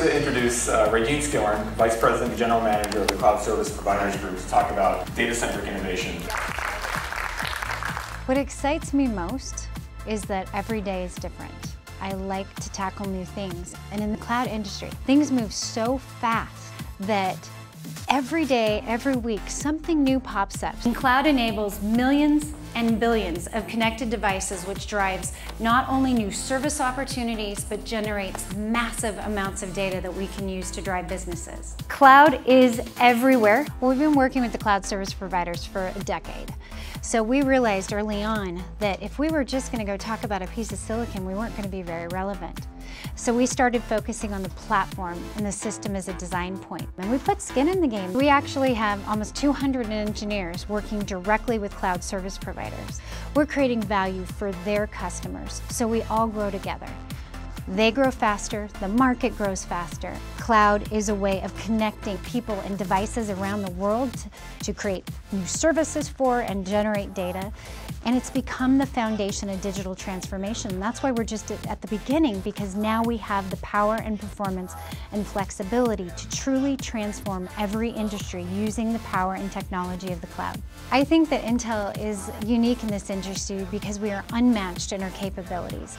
like to introduce Raejeanne Skillern, Vice President and General Manager of the Cloud Service Providers Group, to talk about data-centric innovation. What excites me most is that every day is different. I like to tackle new things, and in the cloud industry, things move so fast that every day, every week, something new pops up. And cloud enables millions and billions of connected devices, which drives not only new service opportunities, but generates massive amounts of data that we can use to drive businesses. Cloud is everywhere. Well, we've been working with the cloud service providers for a decade. So we realized early on that if we were just going to go talk about a piece of silicon, we weren't going to be very relevant. So we started focusing on the platform and the system as a design point. And we put skin in the game. We actually have almost 200 engineers working directly with cloud service providers. We're creating value for their customers, so we all grow together. They grow faster, the market grows faster. Cloud is a way of connecting people and devices around the world to create new services for and generate data. And it's become the foundation of digital transformation. That's why we're just at the beginning, because now we have the power and performance and flexibility to truly transform every industry using the power and technology of the cloud. I think that Intel is unique in this industry because we are unmatched in our capabilities.